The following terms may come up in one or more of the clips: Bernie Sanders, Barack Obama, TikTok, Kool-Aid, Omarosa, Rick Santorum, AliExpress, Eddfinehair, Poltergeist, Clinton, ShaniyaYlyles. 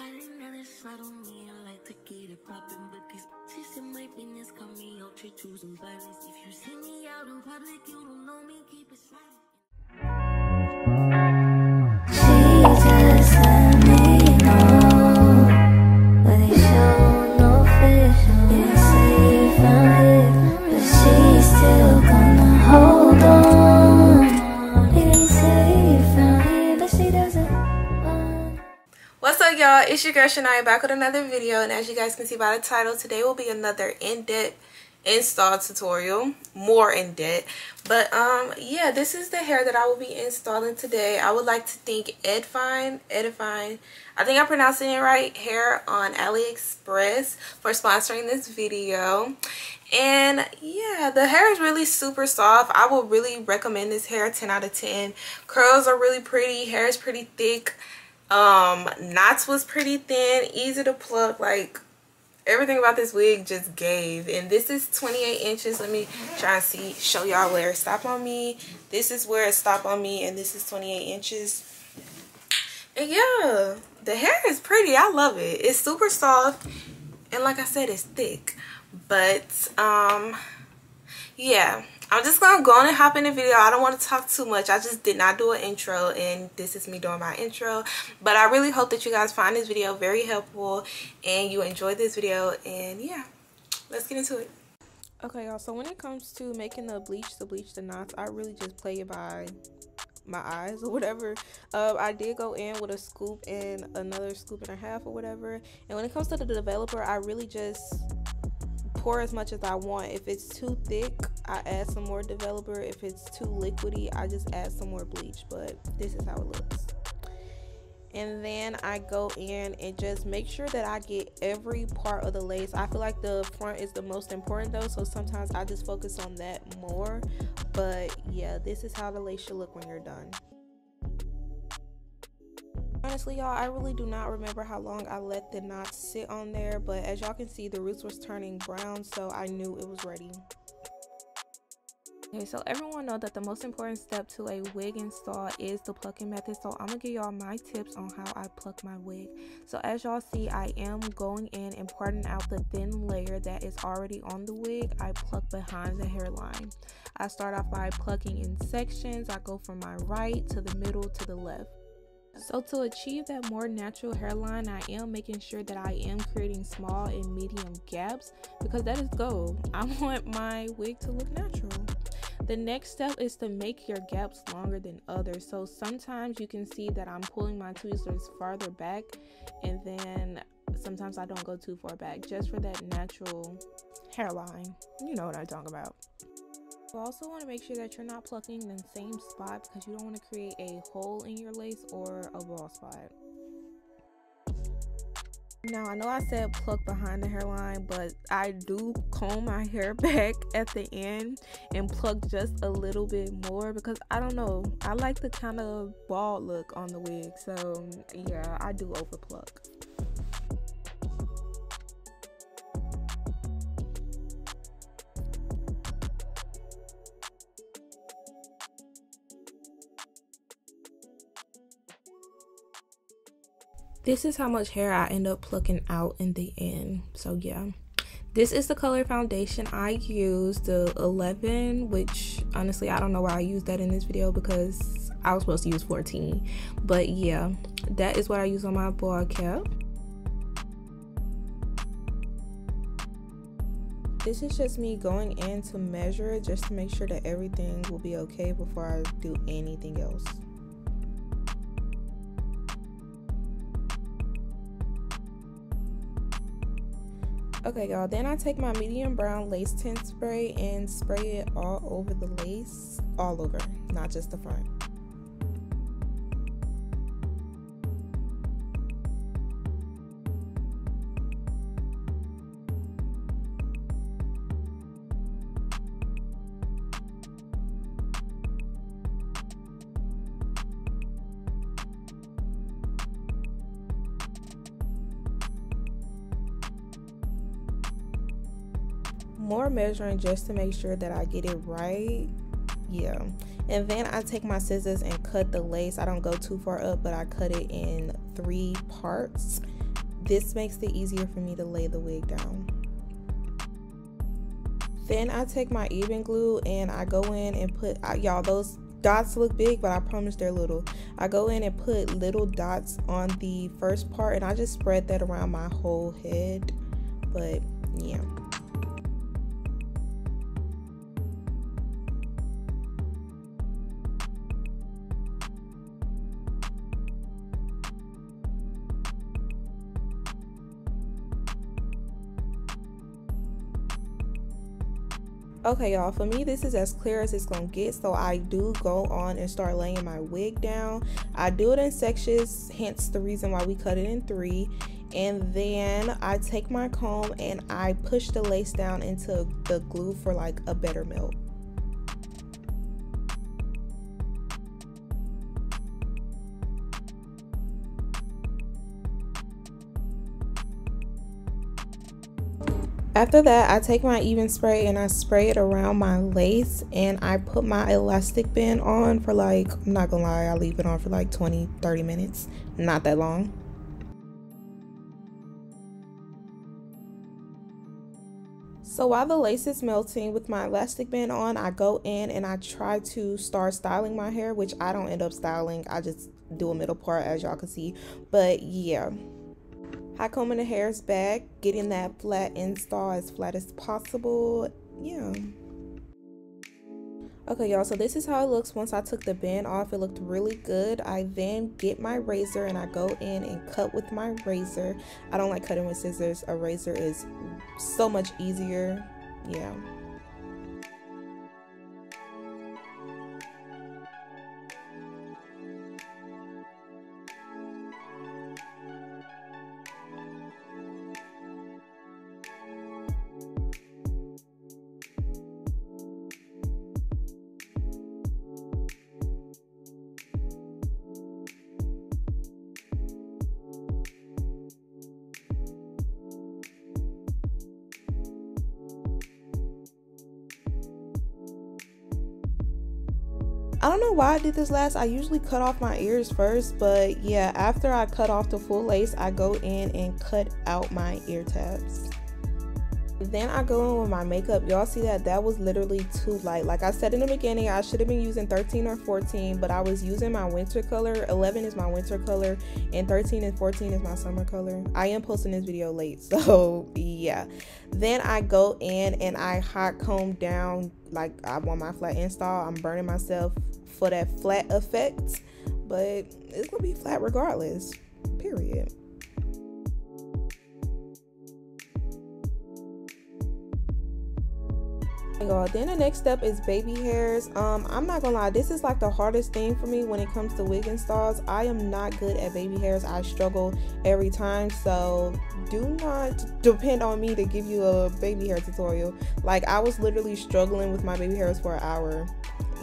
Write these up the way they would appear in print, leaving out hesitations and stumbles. Got another slide on me, I like to get it poppin', but these bitches in my business got me out here choosing violence. If you see me out in public, you don't know me, keep it silent. Y'all, it's your girl Shania back with another video, and as you guys can see by the title, today will be another in-depth install tutorial, more in-depth. But yeah, this is the hair that I will be installing today. I would like to thank Eddfine, I think I'm pronouncing it right, hair on AliExpress for sponsoring this video. And yeah, the hair is really super soft. I will really recommend this hair 10 out of 10. Curls are really pretty, hair is pretty thick. Knots was pretty thin, easy to pluck. Like, everything about this wig just gave. And this is 28 inches. Let me try and see, show y'all where it stopped on me. This is where it stopped on me, and this is 28 inches. And yeah, the hair is pretty. I love it. It's super soft, and like I said, it's thick. But yeah, I'm just gonna go on and hop in the video. I don't want to talk too much. I just did not do an intro, and this is me doing my intro. But I really hope that you guys find this video very helpful and you enjoyed this video. And yeah, let's get into it. Okay, y'all, so when it comes to making the bleach, the knots, I really just play it by my eyes or whatever. I did go in with a scoop and another scoop and a half or whatever. And when it comes to the developer, I really just pour as much as I want. If it's too thick, I add some more developer. If it's too liquidy, I just add some more bleach. But this is how it looks. And then I go in and just make sure that I get every part of the lace. I feel like the front is the most important though, so sometimes I just focus on that more. But yeah, this is how the lace should look when you're done. Honestly, y'all, I really do not remember how long I let the knots sit on there, but as y'all can see, the roots was turning brown, so I knew it was ready. Okay, so everyone know that the most important step to a wig install is the plucking method, so I'm gonna give y'all my tips on how I pluck my wig. So as y'all see, I am going in and parting out the thin layer that is already on the wig. I pluck behind the hairline. I start off by plucking in sections. I go from my right to the middle to the left. So to achieve that more natural hairline, I am making sure that I am creating small and medium gaps, because that is gold. I want my wig to look natural. The next step is to make your gaps longer than others. So sometimes you can see that I'm pulling my tweezers farther back, and then sometimes I don't go too far back, just for that natural hairline. You know what I'm talking about. You also want to make sure that you're not plucking in the same spot, because you don't want to create a hole in your lace or a bald spot. Now, I know I said pluck behind the hairline, but I do comb my hair back at the end and pluck just a little bit more, because I don't know, I like the kind of bald look on the wig. So yeah, I do over pluck. This is how much hair I end up plucking out in the end. So yeah, this is the color foundation I used, the 11, which honestly I don't know why I used that in this video, because I was supposed to use 14. But yeah, that is what I use on my bald cap. This is just me going in to measure it, just to make sure that everything will be okay before I do anything else. Okay, y'all, then I take my medium brown lace tint spray and spray it all over the lace, all over, not just the front. More measuring just to make sure that I get it right. Yeah, and then I take my scissors and cut the lace. I don't go too far up, but I cut it in 3 parts, This makes it easier for me to lay the wig down. Then I take my even glue and I go in and put, y'all, those dots look big, but I promise they're little. I go in and put little dots on the first part and I just spread that around my whole head. But yeah. Okay, y'all, for me this is as clear as it's gonna get, so I do go on and start laying my wig down. I do it in sections, hence the reason why we cut it in three. And then I take my comb and I push the lace down into the glue for like a better melt. After that, I take my even spray and I spray it around my lace and I put my elastic band on for like, I'm not gonna lie, I leave it on for like 20-30 minutes, not that long. So while the lace is melting with my elastic band on, I go in and I try to start styling my hair, which I don't end up styling, I just do a middle part as y'all can see, but yeah. I combing the hairs back, getting that flat install as flat as possible. Yeah. Okay, y'all, so this is how it looks once I took the band off. It looked really good. I then get my razor and I go in and cut with my razor. I don't like cutting with scissors. A razor is so much easier. Yeah. I don't know why I did this last. I usually cut off my ears first, but yeah, after I cut off the full lace, I go in and cut out my ear tabs. Then I go in with my makeup. Y'all see that? That was literally too light. Like I said in the beginning, I should have been using 13 or 14, but I was using my winter color. 11 is my winter color, and 13 and 14 is my summer color. I am posting this video late, so yeah. Then I go in and I hot comb down like I want my flat install. I'm burning myself for that flat effect, but it's gonna be flat regardless, period. Y'all, then the next step is baby hairs. I'm not gonna lie, this is like the hardest thing for me when it comes to wig installs. I am not good at baby hairs. I struggle every time, so do not depend on me to give you a baby hair tutorial. Like I was literally struggling with my baby hairs for an hour.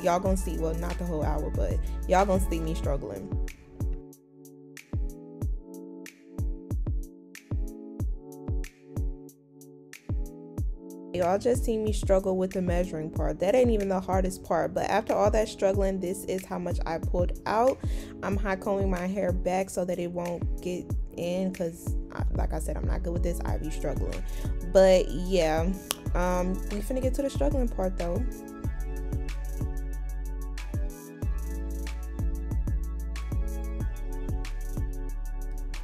Y'all gonna see, well, not the whole hour, but y'all gonna see me struggling. Y'all just see me struggle with the measuring part. That ain't even the hardest part, but after all that struggling, this is how much I pulled out. I'm hot combing my hair back so that it won't get in, because like I said, I'm not good with this. I be struggling, but yeah, we finna get to the struggling part though.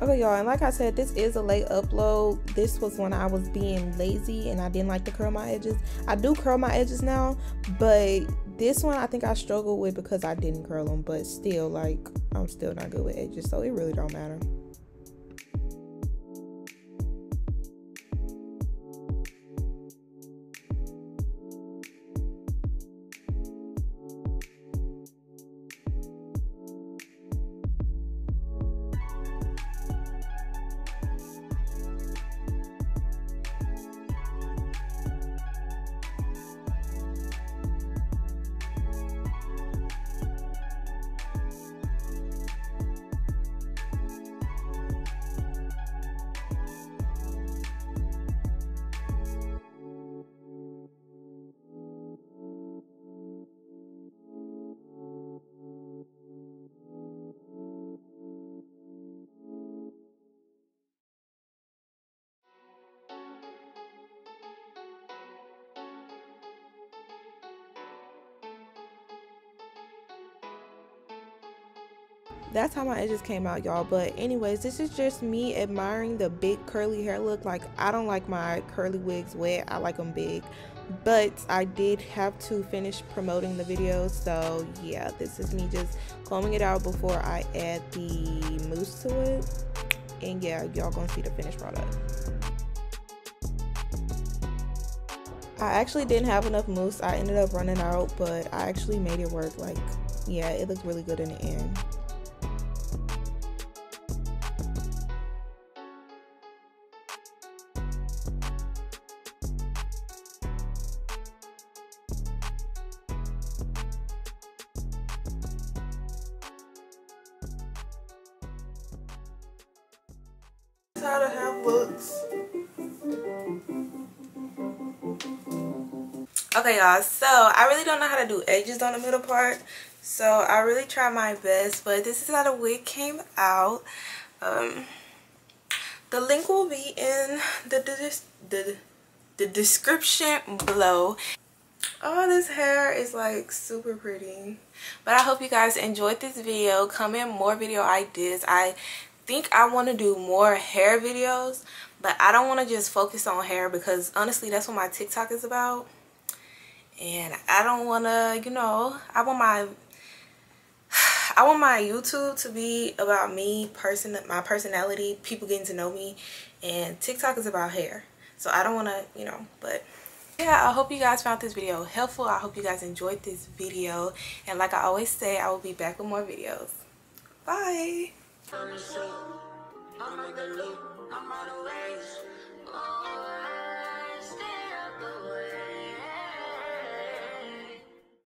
Okay, y'all, and like I said, this is a late upload. This was when I was being lazy and I didn't like to curl my edges. I do curl my edges now, but this one I think I struggled with because I didn't curl them, but still, like, I'm still not good with edges, so it really don't matter. that's how my edges came out, y'all. But anyways, this is just me admiring the big curly hair look. Like, I don't like my curly wigs wet, I like them big. But I did have to finish promoting the video, so yeah, this is me just combing it out before I add the mousse to it. And yeah, y'all gonna see the finished product. I actually didn't have enough mousse, I ended up running out, but I actually made it work. Like, yeah, it looked really good in the end. That's how the half looks. Okay, y'all, so I really don't know how to do edges on the middle part, so I really try my best, but this is how the wig came out. The link will be in the description below. Oh, this hair is like super pretty. But I hope you guys enjoyed this video. Comment more video ideas. I think I want to do more hair videos, but I don't want to just focus on hair because honestly that's what my TikTok is about. And I don't want to, you know, I want my YouTube to be about me, my personality, people getting to know me, and TikTok is about hair. So I don't want to, you know, but yeah, I hope you guys found this video helpful. I hope you guys enjoyed this video. And like I always say, I will be back with more videos. Bye.